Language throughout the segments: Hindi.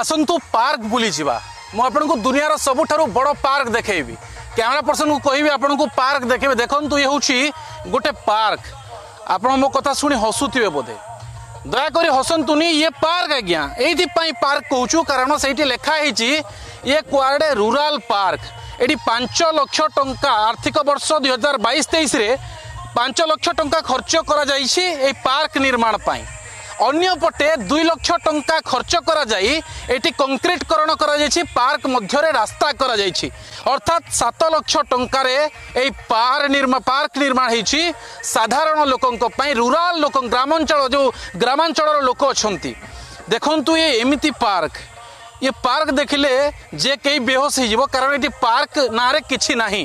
आसतु पार्क बुली जावा मुझे दुनिया सबुठ बड़ पार्क देखी कैमेरा पर्सन को कहि आपण को पार्क देखिए देखु ये हूँ गोटे पार्क आपण मो कथा शुणी हसुवे बोधे दयाकोरी हसंतुनी ये पार्क आज्ञा यही पार्क कहूँ कारण से लिखाही ये कुआडे रूराल पार्क ये 5 लाख टंका आर्थिक वर्ष 2022-23 5 लाख टंका खर्च करा जाई पार्क निर्माण पाई अन्यपटे 2 लाख टंका खर्च करा जाई एटी कंक्रीटकरण करा जाई पार्क मध्य रास्ता करा जाई अर्थात 7 लाख टंका रे ए पार्क निर्माण होईछि साधारण लोकनक पई रूरल लोक ग्रामांचल जो ग्रामांचल लोक अछंती देखंतु ये एमिति पार्क ये पार्क देखिले जे कई बेहोश हो जीव कारण एटी पार्क नारे किछि नाही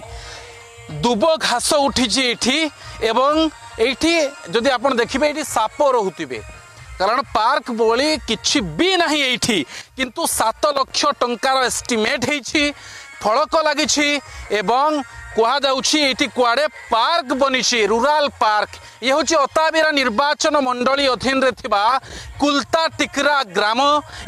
दुब घास उठीछि एठी एवं एठी जदि आपण देखिबे एठी साप रहउतिबे कारण पार्क बोली किछि भी नहीं एठी किंतु 7 लाख टंकार एस्टिमेट होईछि फलक लागिछि एवं कहा जाउछि एठी कुआडे पार्क बनिछि रूराल पार्क ये होछि अताबिरा निर्वाचन मंडली अधीन रे थिबा कुलता टिकरा ग्राम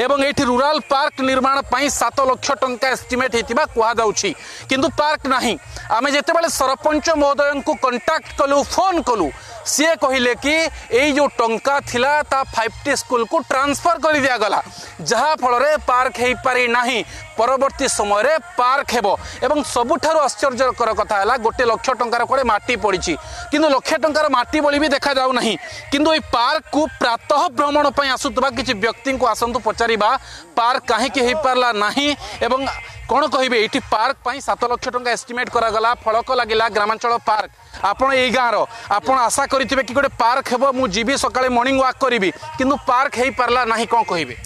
एवं एठी रूराल पार्क निर्माण पई 7 लाख टंका एस्टिमेट हेतिबा कहा जाउछि किंतु पार्क नहीं आमे जेतेबेले सरपंच महोदय को कांटेक्ट कलु फोन कलु से कहिले कि एई जो टंका थिला ता 5टी स्कूल को ट्रांसफर कर दिया गला जहा फल रे पार्क हेई पारि नाही परवर्ती समय रे पार्क हेबो एवं सबुठारो आश्चर्य कर कथा हला 1 लाख टंकार कोड़े माटी पड़ीची किंतु लक्ष टंकार माटी बली भी देखा जाऊ नहीं किंतु ए पार्क को प्रातः भ्रमण पय आसुतबा किछि व्यक्ति को आसंतु पचारीबा पार्क काहे के हे परला नहीं एवं कोन कहिबे एठी पार्क पय 7 लाख टंका एस्टिमेट करा गला फलक लागिला ग्रामांचल पार्क आपण एई गाँव आपण आशा करितबे कि गोटे पार्क हेबो मु जीबी सकाळे मॉर्निंग वॉक करिबी किंतु पार्क हेई परला नहीं कोन कहिबे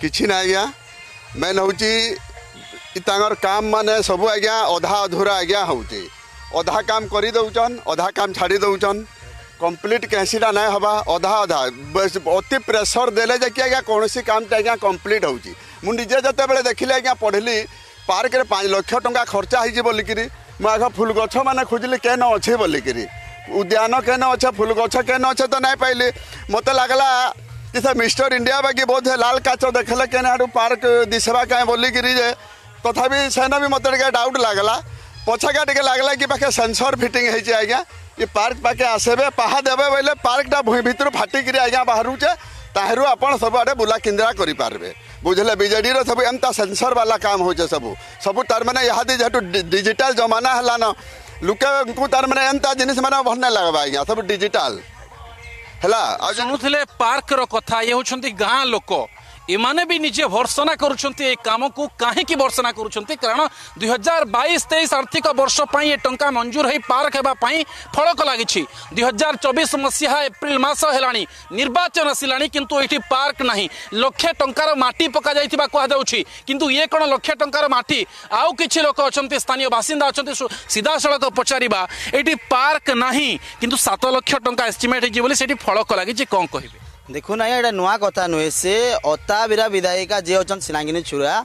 किछि ना आज्ञा मैं नहुची तांगर काम माने सब आज्ञा अधा अधूरा आज्ञा होती अधा काम करी दौचन अधा काम छाड़ी दौचन कंप्लीट कैसीटा ना हवा अधा अधा अति प्रेसर देले जे कि आज्ञा कौन सी कामटा आज्ञा कंप्लीट होती मुझे जिते बड़े देखिली आज्ञा पढ़ली पार्क रे 5 लाख टंका खर्चा होगी बोलिकी मुझे फुल गछ मैंने खोजली केन अच्छे बोलिकी उद्यान केन अच्छे फुल गछ केन अच्छे तो नहीं पाइली मत लगला कि मिस्टर इंडिया बाकी बोधे लाल काच देखले केन आड़ पार्क दिशा कहीं बोलिकी जे तथापि सेना भी मत डाउट लगला पछाका टे लगला कि पाखे सेंसर फिटिंग होती आज्ञा ये पार्क पाखे आसेबे पहा देवे बोले पार्कटा भूमि भितर फाटिकी आज्ञा बाहरुचे ताहरु आपण सब आड़े बुला किंद्रा करि पारबे बुझले बीजेडी रो सब एमता सेंसर वाला काम होचे सबू सबू तार माने यहादी जेटू डिजिटल जमाना हलाना लुके तार माने एमता जिनिस माने भरने लगबा आज्ञा सब डिजिटल हला आ सुनुथिले पार्क रो कथा ये होछंती गां लोक इमाने भी निजे भर्सना करुछंती काम को काहेकि भर्सना करुछंती कारण 2022-23 आर्थिक वर्ष पई टंका मंजूर होई पार्क हेबा पई फलक लागिछि 2024 मसीहा एप्रिल मास हेलाणी निर्वाचन आसिलाणी किंतु एठी पार्क नाही लक्षे टंकार माटी पका जाइतिबा कहा जाउछि किंतु ये कोन लक्षे टंकार माटी आउ किछि लोक अछंती स्थानीय बासिंदा अछंती सीधा सड़क पचारीबा एठी पार्क नाही किंतु 7 लाख टंका एस्टिमेट हेछि बोली सेठी फलक लागिछि कोन कहिबे देखु ना ये नुआ कथा नुहे से अताबिरा विधायिका जे होचन सिनांगिनी छुरा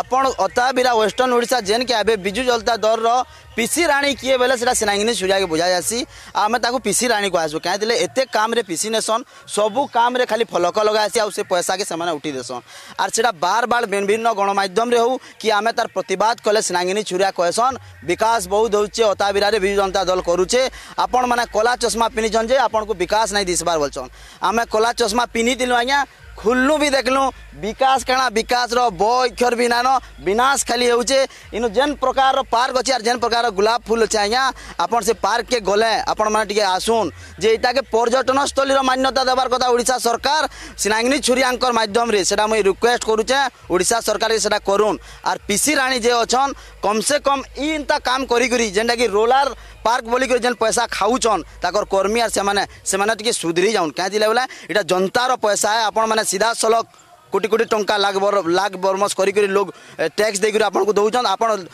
आपण अताबिरा वेस्टर्न ओडिशा जेन के आबे बिजु जनता दल रो पीसी राणी किए बेले सेटा सिनांगिनी छुरा के बुझा जासी आमे ताकू पीसी राणी को आसो काहे देले एते काम रे पीसी नेसन सबु काम रे खाली फलक लगासी आ से पैसा के समान उठी देसन आर सेटा बार बार विभिन्न गणमाध्यम रे हो कि आमे तार प्रतिवाद कले सिनांगिनी छुरा कहसन विकास बहुत होचे अताबिरा रे बिजु जनता दल करूचे आपण माने कला चश्मा पिनि जन जे आपण को विकास नै दिसबार बोलछन आमे कला चश्मा पिनि दिलु आज्ञा खुल्लू भी देखलू विकास काना विकास रो बक्षर भी नान विनाश खाली होचे इन जेन प्रकार रो पार्क अच्छे जेन प्रकार रो गुलाब फूल अच्छे आज्ञा आपन से पार्क के गले आपण माने टिके आसुन जे इटा के पर्यटन स्थली रो मान्यता देबार कथा ओडिसा सरकार सिनांगिनी छुरियांकर माध्यम रे सेटा मई रिक्वेस्ट करूचे ओडिसा सरकार सेटा करून आर पीसी राणी जे अछन कम से कम इनता काम करी करी जेनटा कि रोलर पार्क बोली कर जेन पैसा खाऊचन ताकर कर्मी आर से माने टिके सुधरी जाउन काहे दिला बोला इटा जनता रो पैसा है आपण माने सीधा सलक कोटी कोटी टंका लाख बरमस करी करी लोग टैक्स देकर आपन को दौचन आपन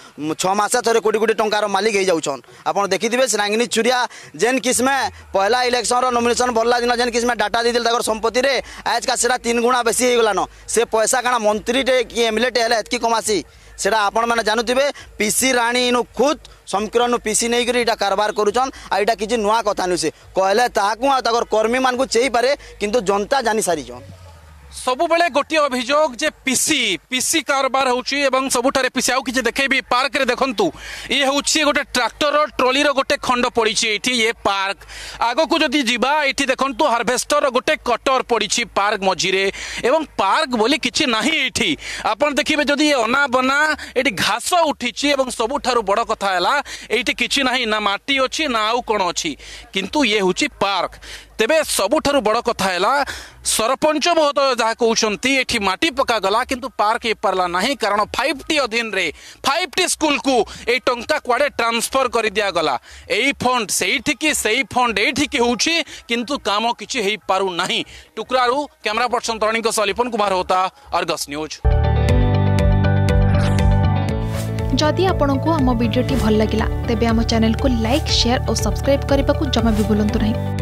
6 मास थरे कोटी कोटी टंका रो मालिक हे जाउछन आपन देखि दिबे सिनांगिनी चुरिया जेन किस्मे पहला इलेक्शन रो नॉमिनेशन भरला दिन जेन किस्मे डाटा दिदिल ताकर संपत्ति रे आज का सेटा 3 गुणा बेसी हे गला न से पैसा काना मंत्री टे कि एमएलए टे हले एतकी कमासी सेटा आपन माने जानुथिबे पीसी राणी नु खुद संकीर्ण पीसी नहीं करी कारबार करुचन आईटा किछि नुवा कथा नु से कहले ताकू आ ताकर कर्मी मान को चेई पारे किंतु जनता जानि सारी जन सबु बेले गोटे अभियोग जे पीसी कारबार होउची एवं सबुठारे पीसी आउ कि जे देखैबी पार्क रे देखंतु ये होउची गोटे ट्रैक्टर और ट्रॉली रो गोटे खंड पड़ीची एठी ये पार्क आगो को जदी जीवा एठी देखंतु हार्वेस्टर रो गोटे कटर पड़ीची पार्क मझी रे एवं पार्क बोली किछि नाही एठी आपण देखिबे जदी ओना बना एठी घास उठीची एवं सबुठारो बड़ कथा हैला एठी किछि नाही ना माटी अछि ना आउ कोन अछि किंतु ये होउची पार्क तेबे सबुठारो बड़ कथा हैला सरपंच महोदय जहा कहते ये माटी पका गला किंतु पार्क हो पारा ना कारण 5टी अधीन रे 5टी स्कूल को ये टंका कुआडे ट्रांसफर कर दिया गला यही फंड से फंड ये हूँ किंतु काम किसी हो पारू ना। टुकरारू कैमरा पर्सन तरुणी सलीपन कुमार होता अर्गस न्यूज। जदि आपंक आम भिडी भल लगा तेब चैनल को लाइक शेयर और सब्सक्राइब करने को जमा भी भूलु ना।